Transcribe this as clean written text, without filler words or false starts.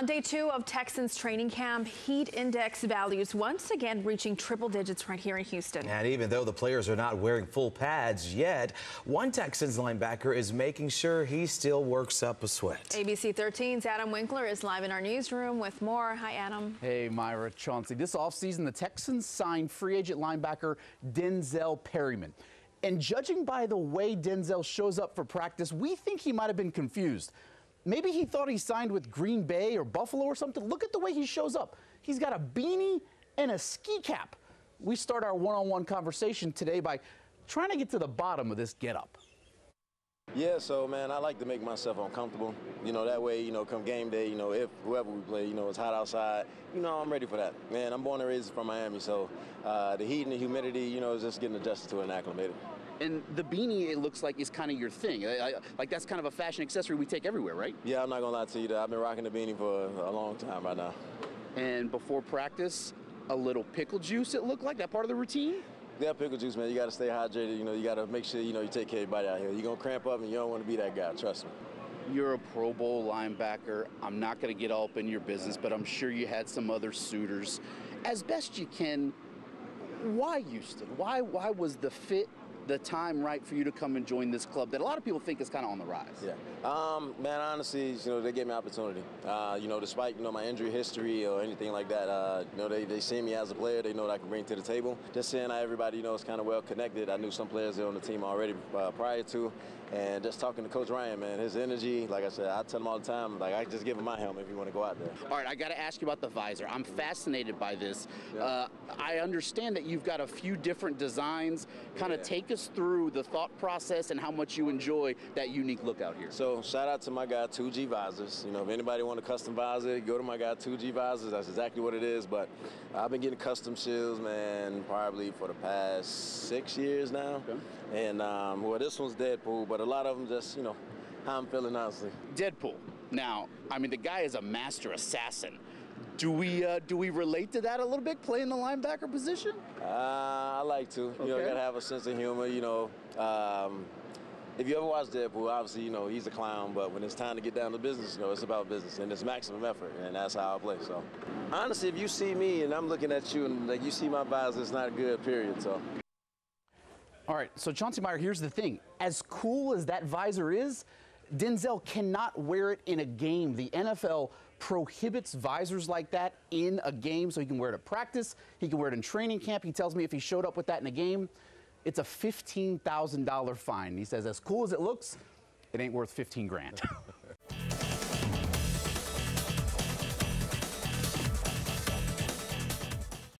On day two of Texans training camp, heat index values once again reaching triple digits right here in Houston. And even though the players are not wearing full pads yet, one Texans linebacker is making sure he still works up a sweat. ABC 13's Adam Winkler is live in our newsroom with more. Hi, Adam. Hey, Myra Chauncey. This offseason, the Texans signed free agent linebacker Denzel Perryman. And judging by the way Denzel shows up for practice, we think he might have been confused. Maybe he thought he signed with Green Bay or Buffalo or something. Look at the way he shows up. He's got a beanie and a ski cap. We start our one-on-one conversation today by trying to get to the bottom of this getup. Yeah, so, man, I like to make myself uncomfortable. You know, that way, you know, come game day, you know, if whoever we play, you know, it's hot outside, you know, I'm ready for that. Man, I'm born and raised from Miami, so the heat and the humidity, you know, is just getting adjusted to it and acclimated. And the beanie, it looks like, is kind of your thing. Like, that's kind of a fashion accessory we take everywhere, right? Yeah, I'm not going to lie to you. I've been rocking the beanie for a long time right now. And before practice, a little pickle juice, it looked like. That part of the routine? Yeah, pickle juice, man. You got to stay hydrated. You know, you got to make sure, you know, you take care of everybody out here. You're going to cramp up, and you don't want to be that guy. Trust me. You're a Pro Bowl linebacker. I'm not going to get all up in your business, but I'm sure you had some other suitors. As best you can, why Houston? Why was the fit, the time right for you to come and join this club that a lot of people think is kind of on the rise? Yeah, man, honestly, you know, they gave me opportunity. You know, despite, you know, my injury history or anything like that, you know, they see me as a player. They know what I can bring to the table. Just seeing how everybody, you know, is kind of well connected. I knew some players there on the team already prior to, and just talking to Coach Ryan, man, his energy, like I said, I tell him all the time, like, I just give him my helmet if you want to go out there. All right, I got to ask you about the visor. I'm fascinated by this. Yeah. I understand that you've got a few different designs. Kind of take us through the thought process and how much you enjoy that unique look out here. So shout out to my guy 2G Visors. You know, if anybody want a custom visor, go to my guy 2G Visors. That's exactly what it is. But I've been getting custom shields, man, probably for the past 6 years now. Okay. And well, this one's Deadpool, but a lot of them just, you know, how I'm feeling honestly. Deadpool. Now, I mean, the guy is a master assassin. Do we relate to that a little bit, playing the linebacker position? I like to. Okay. You know, you got to have a sense of humor, you know. If you ever watch Deadpool, obviously, you know, he's a clown, but when it's time to get down to business, you know, it's about business, and it's maximum effort, and that's how I play, so. Honestly, if you see me and I'm looking at you and like, you see my visor, it's not good, period, so. All right, so Chauncey Meyer, here's the thing. As cool as that visor is, Denzel cannot wear it in a game. The NFL prohibits visors like that in a game, so he can wear it at practice. He can wear it in training camp. He tells me if he showed up with that in a game, it's a $15,000 fine. He says, as cool as it looks, it ain't worth 15 grand.